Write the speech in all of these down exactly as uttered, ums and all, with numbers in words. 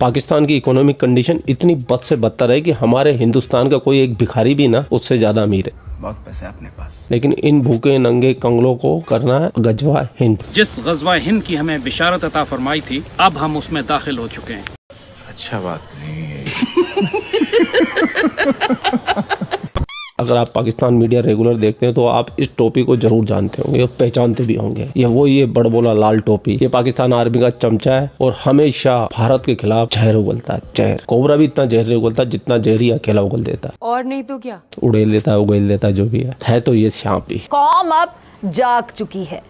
पाकिस्तान की economic condition इतनी बद से बदतर है कि हमारे हिंदुस्तान का कोई एक भिखारी भी ना उससे ज्यादा अमीर है। बहुत पैसे अपने पास, लेकिन इन भूखे नंगे कंगलों को करना है गजवा हिंद। जिस गजवा हिंद की हमें बिशारत अता फरमाई थी, अब हम उसमें दाखिल हो चुके हैं। अच्छा बात नहीं है। अगर आप पाकिस्तान मीडिया रेगुलर देखते हैं तो आप इस टोपी को जरूर जानते होंगे, पहचानते भी होंगे। ये वो ये बड़बोला लाल टोपी, ये पाकिस्तान आर्मी का चमचा है और हमेशा भारत के खिलाफ जहर उगलता है। जहर कोबरा भी इतना जहर नहीं उगलता जितना जहरी अकेला उगल देता है, और नहीं तो क्या तो उड़ेल देता है, उगल देता है, जो भी है, है तो ये श्यापी। कौम अब जाग चुकी है।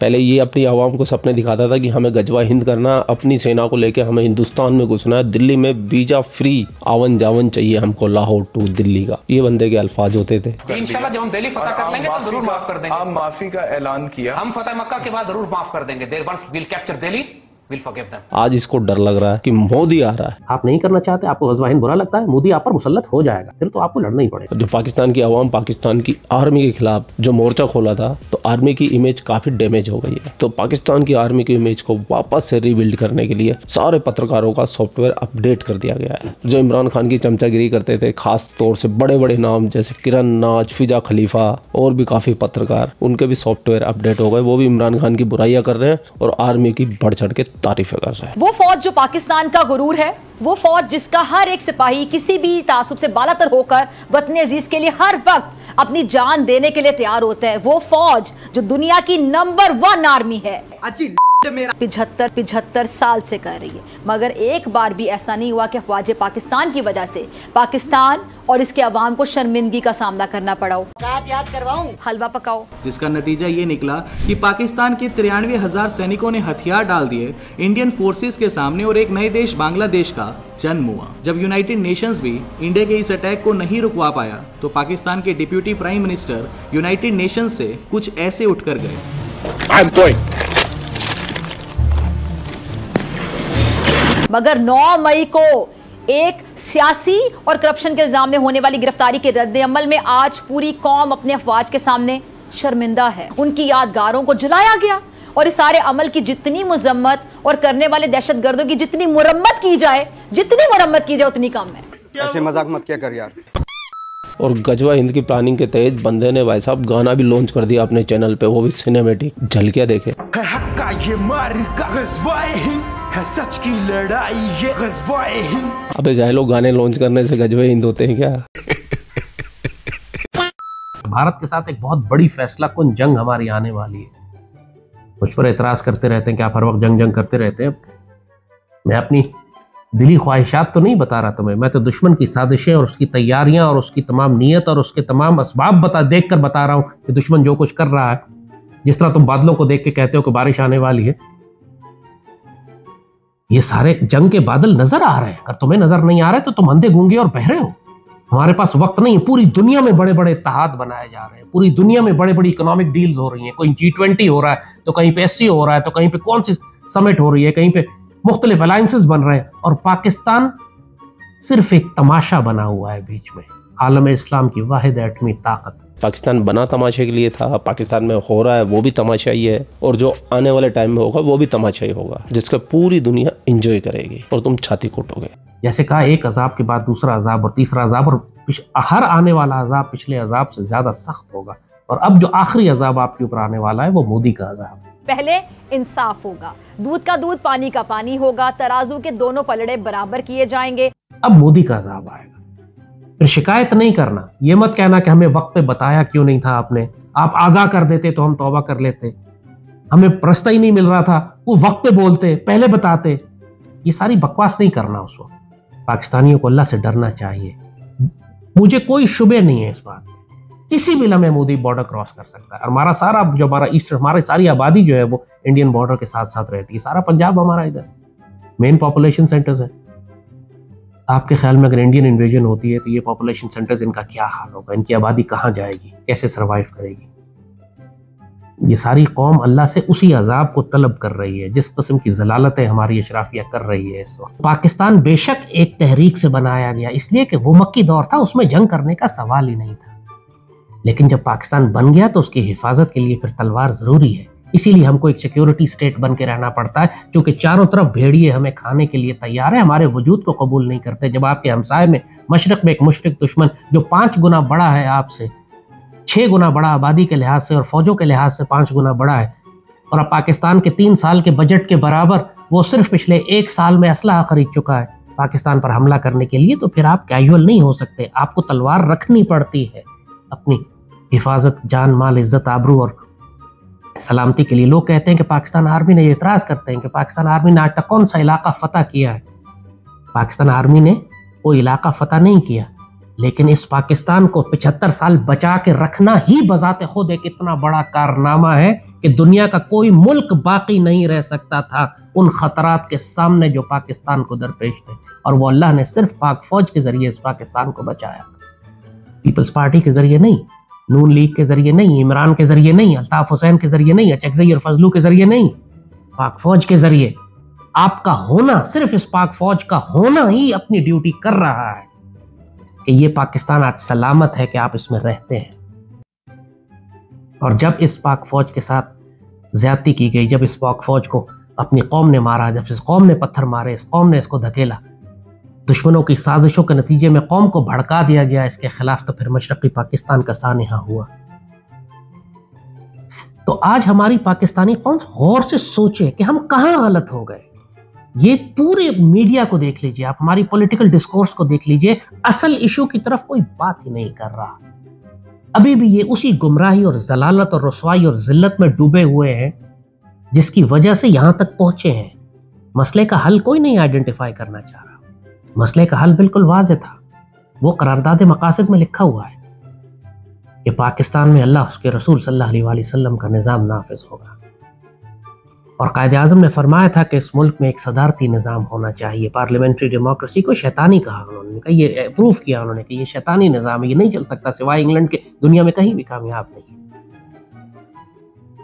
पहले ये अपनी आवाम को सपने दिखाता था कि हमें गजवा हिंद करना, अपनी सेना को लेके हमें हिंदुस्तान में घुसना है, दिल्ली में वीजा फ्री आवन जावन चाहिए हमको लाहौर टू दिल्ली का। ये बंदे के अल्फाज होते थे। इंशाल्लाह जब हम दिल्ली फतह कर लेंगे तो जरूर माफ कर देंगे। हम माफी का ऐलान किया, हम फतह मक्का के बाद जरूर माफ कर देंगे। There once will capture Delhi, will forgive them. आज इसको डर लग रहा है कि मोदी आ रहा है। आप नहीं करना चाहते, आपको गजवा हिंद बुरा लगता है, मोदी आप पर मुसल्लत हो जाएगा, फिर तो आपको लड़ना ही पड़ेगा। जो पाकिस्तान की आवाम पाकिस्तान की आर्मी के खिलाफ जो मोर्चा खोला था, तो आर्मी की इमेज काफी डैमेज हो गई है। तो पाकिस्तान की आर्मी की इमेज को वापस से रिबिल्ड करने के लिए सारे पत्रकारों का सॉफ्टवेयर अपडेट कर दिया गया है। जो इमरान खान की चमचागिरी करते थे, खास तौर से बड़े बड़े नाम जैसे किरण नाज, फिजा खलीफा और भी काफी पत्रकार, उनके भी सॉफ्टवेयर अपडेट हो गए। वो भी इमरान खान की बुराइयां कर रहे हैं और आर्मी की बढ़ चढ़ के तारीफ कर रहे हैं। वो फौज जो पाकिस्तान का गुरूर है, वो फौज जिसका हर एक सिपाही किसी भी तासुब से बालातर होकर वतन अजीज के लिए हर वक्त अपनी जान देने के लिए तैयार होता है, वो फौज जो दुनिया की नंबर वन आर्मी है, पिछहत्तर पिछहत्तर साल से कर रही है, मगर एक बार भी ऐसा नहीं हुआ कि अफवाज पाकिस्तान की वजह से पाकिस्तान और इसके अवाम को शर्मिंदगी का सामना करना पड़ा हो। याद करवाऊं हलवा पकाओ, जिसका नतीजा ये निकला कि पाकिस्तान के तिरानवे हजार सैनिकों ने हथियार डाल दिए इंडियन फोर्सेस के सामने और एक नए देश बांग्लादेश का जन्म हुआ। जब यूनाइटेड नेशंस भी इंडिया के इस अटैक को नहीं रुकवा पाया, तो पाकिस्तान के deputy prime minister United Nations से कुछ ऐसे उठ कर गए। मगर नौ मई को एक सियासी और करप्शन के इल्जाम में होने वाली गिरफ्तारी के रद्देअमल में आज पूरी कौम अपने अफवाज के सामने शर्मिंदा है। उनकी यादगारों को जलाया गया और इस सारे अमल की जितनी मुजम्मत और करने वाले दहशतगर्दों की जितनी मुरम्मत की जाए जितनी मुरम्मत की जाए उतनी कम है। ऐसे मजाक मत किया कर यार। और गजवा हिंद की प्लानिंग के तहत बंदे ने भाई साहब गाना भी लॉन्च कर दिया अपने चैनल पे, वो भी सिनेमेटिक। झलकिया देखे है सच की लड़ाई ये गजवाए हिंद। अबे जाहिलो, गाने लॉन्च करने से गजवाए हिंद होते हैं क्या? भारत के साथ एक बहुत बड़ी फैसला कुन जंग हमारी आने वाली है। मुझ पर एतराज करते रहते हैं कि आप हर वक्त जंग जंग करते रहते हैं। मैं अपनी दिली ख्वाहिशात तो नहीं बता रहा तुम्हें, मैं तो दुश्मन की साजिशें और उसकी तैयारियां और उसकी तमाम नीयत और उसके तमाम असबाब बता देख कर बता रहा हूँ कि दुश्मन जो कुछ कर रहा है, जिस तरह तुम बादलों को देख के कहते हो कि बारिश आने वाली है, ये सारे जंग के बादल नजर आ रहे हैं। अगर तुम्हें नजर नहीं आ रहे तो तुम अंधे गूंगे और बहरे हो। हमारे पास वक्त नहीं है। पूरी दुनिया में बड़े बड़े इत्तेहाद बनाए जा रहे हैं, पूरी दुनिया में बड़े बड़ी इकोनॉमिक डील्स हो रही हैं। कहीं जी ट्वेंटी हो रहा है तो कहीं पे एस सी हो रहा है तो कहीं पे कौन सी समिट हो रही है, कहीं पे मुख्तलिफ अलायंसेस बन रहे हैं, और पाकिस्तान सिर्फ एक तमाशा बना हुआ है बीच में। आलम इस्लाम की वाहिद एटमी ताकत। पाकिस्तान बना तमाशे के लिए था, पाकिस्तान में हो रहा है वो भी तमाशा ही है, और जो आने वाले टाइम में होगा वो भी तमाशा ही होगा, जिसका पूरी दुनिया एंजॉय करेगी और तुम छाती कूटोगे। जैसे कहा, एक अजाब के बाद दूसरा अजाब और तीसरा अजाब, और हर आने वाला अजाब पिछले अजाब से ज्यादा सख्त होगा। और अब जो आखिरी अजाब आपके ऊपर आने वाला है वो मोदी का अजाब। पहले इंसाफ होगा, दूध का दूध पानी का पानी होगा, तराजू के दोनों पलड़े बराबर किए जाएंगे। अब मोदी का अजाब आएगा। फिर शिकायत नहीं करना, ये मत कहना कि हमें वक्त पे बताया क्यों नहीं था आपने, आप आगाह कर देते तो हम तौबा कर लेते, हमें रास्ता ही नहीं मिल रहा था, वो वक्त पे बोलते, पहले बताते। ये सारी बकवास नहीं करना उस वक्त। पाकिस्तानियों को अल्लाह से डरना चाहिए। मुझे कोई शुबे नहीं है इस बात, किसी भी लम्हे मोदी बॉर्डर क्रॉस कर सकता है। और हमारा सारा जो हमारा ईस्ट, हमारी सारी आबादी जो है वो इंडियन बॉर्डर के साथ साथ रहती है। सारा पंजाब हमारा इधर मेन पॉपुलेशन सेंटर्स है। आपके ख्याल में अगर इंडियन इन्वेजन होती है तो ये पॉपुलेशन सेंटर्स, इनका क्या हाल होगा, इनकी आबादी कहाँ जाएगी, कैसे सरवाइव करेगी? ये सारी कौम अल्लाह से उसी अजाब को तलब कर रही है जिस किस्म की जलालतें हमारी अशराफिया कर रही है इस वक्त। पाकिस्तान बेशक एक तहरीक से बनाया गया इसलिए कि वो मक्की दौर था, उसमें जंग करने का सवाल ही नहीं था, लेकिन जब पाकिस्तान बन गया तो उसकी हिफाजत के लिए फिर तलवार ज़रूरी है। इसीलिए हमको एक सिक्योरिटी स्टेट बन के रहना पड़ता है, क्योंकि चारों तरफ भेड़िए हमें खाने के लिए तैयार है, हमारे वजूद को कबूल नहीं करते। जब आपके हमसाए में मशरक में एक मुश्रिक दुश्मन जो पाँच गुना बड़ा है आपसे, छः गुना बड़ा आबादी के लिहाज से और फौजों के लिहाज से पाँच गुना बड़ा है, और अब पाकिस्तान के तीन साल के बजट के बराबर वो सिर्फ पिछले एक साल में असलहा खरीद चुका है पाकिस्तान पर हमला करने के लिए, तो फिर आप कैजुअल नहीं हो सकते, आपको तलवार रखनी पड़ती है अपनी हिफाजत, जान माल, इज्जत, आबरू और सलामती के लिए। लोग कहते हैं कि पाकिस्तान आर्मी ने, एतराज़ करते हैं कि पाकिस्तान आर्मी ने आज तक कौन सा इलाका फ़तह किया है। पाकिस्तान आर्मी ने कोई इलाका फ़तह नहीं किया, लेकिन इस पाकिस्तान को पचहत्तर साल बचा के रखना ही बजाते खुद एक इतना बड़ा कारनामा है कि दुनिया का कोई मुल्क बाकी नहीं रह सकता था उन ख़तरात के सामने जो पाकिस्तान को दरपेश थे, और वो अल्लाह ने सिर्फ पाक फ़ौज के ज़रिए इस पाकिस्तान को बचाया, पीपल्स पार्टी के ज़रिए नहीं, नून लीग के ज़रिए नहीं, इमरान के ज़रिए नहीं, अल्ताफ़ हुसैन के ज़रिए नहीं, अचकज़ई और फजलू के ज़रिए नहीं, पाक फ़ौज के ज़रिए। आपका होना, सिर्फ इस पाक फ़ौज का होना ही अपनी ड्यूटी कर रहा है कि ये पाकिस्तान आज सलामत है कि आप इसमें रहते हैं। और जब इस पाक फ़ौज के साथ ज़्यादती की गई, जब इस पाक फ़ौज को अपनी कौम ने मारा, जब इस कौम ने पत्थर मारे, इस कौम ने इसको धकेला, दुश्मनों की साजिशों के नतीजे में कौम को भड़का दिया गया इसके खिलाफ, तो फिर मशरक़ी पाकिस्तान का सानहा हुआ। तो आज हमारी पाकिस्तानी कौम गौर से सोचे कि हम कहाँ गलत हो गए। ये पूरे मीडिया को देख लीजिए आप, हमारी पॉलिटिकल डिस्कोर्स को देख लीजिए, असल इशू की तरफ कोई बात ही नहीं कर रहा। अभी भी ये उसी गुमराही और जलालत और रसवाई और जिल्लत में डूबे हुए हैं जिसकी वजह से यहाँ तक पहुँचे हैं। मसले का हल कोई नहीं आइडेंटिफाई करना चाह रहा। मसले का हल बिल्कुल वाज़ेह था, वो करारदाद मकासद में लिखा हुआ है कि पाकिस्तान में अल्लाह उसके रसूल सल्लल्लाहु अलैहि वसल्लम का निज़ाम नाफिज होगा, और कायदे आज़म ने फरमाया था कि इस मुल्क में एक सदारती निज़ाम होना चाहिए। पार्लियामेंट्री डेमोक्रेसी को शैतानी कहा उन्होंने, कहा ये प्रूफ किया उन्होंने कि ये शैतानी निज़ाम है, ये नहीं चल सकता, सिवाय इंग्लैंड के दुनिया में कहीं भी कामयाब नहीं।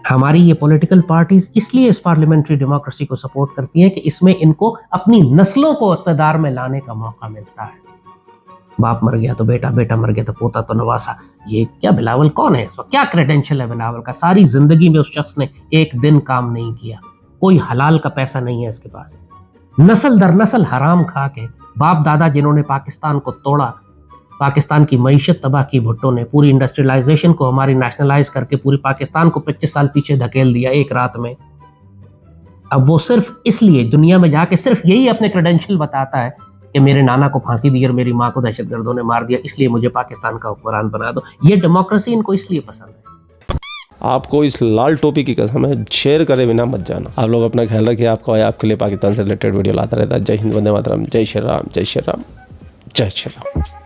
हमारी ये पॉलिटिकल पार्टीज़ इसलिए इस पार्लियामेंट्री डेमोक्रेसी को सपोर्ट करती हैं कि इसमें इनको अपनी नस्लों को इक़्तिदार में लाने का मौका मिलता है। बाप मर गया तो बेटा, बेटा मर गया तो पोता तो नवासा। ये क्या बिलावल कौन है इस वक्त, क्या क्रेडेंशियल है बिलावल का? सारी ज़िंदगी में उस शख्स ने एक दिन काम नहीं किया, कोई हलाल का पैसा नहीं है इसके पास। नस्ल दर नस्ल हराम खा के बाप दादा जिन्होंने पाकिस्तान को तोड़ा, पाकिस्तान की मईशत तबाह की भुट्टो ने, पूरी इंडस्ट्रियलाइजेशन को हमारी नेशनलाइज करके पूरे पाकिस्तान को पच्चीस साल पीछे धकेल दिया एक रात में। अब वो सिर्फ इसलिए दुनिया में जाके सिर्फ यही अपने क्रेडेंशियल बताता है कि मेरे नाना को फांसी दी और मेरी माँ को दहशतगर्दों ने मार दिया, इसलिए मुझे पाकिस्तान का हुक्मरान बना दो। ये डेमोक्रेसी इनको इसलिए पसंद है। आपको इस लाल टोपी की कसम है, शेयर करे बिना मत जाना। आप लोग अपना ख्याल रखिए, आपको आपके लिए पाकिस्तान से रिलेटेड वीडियो लाता रहता है। जय हिंद, वंदे मातरम, जय श्री राम, जय श्री राम, जय श्री राम।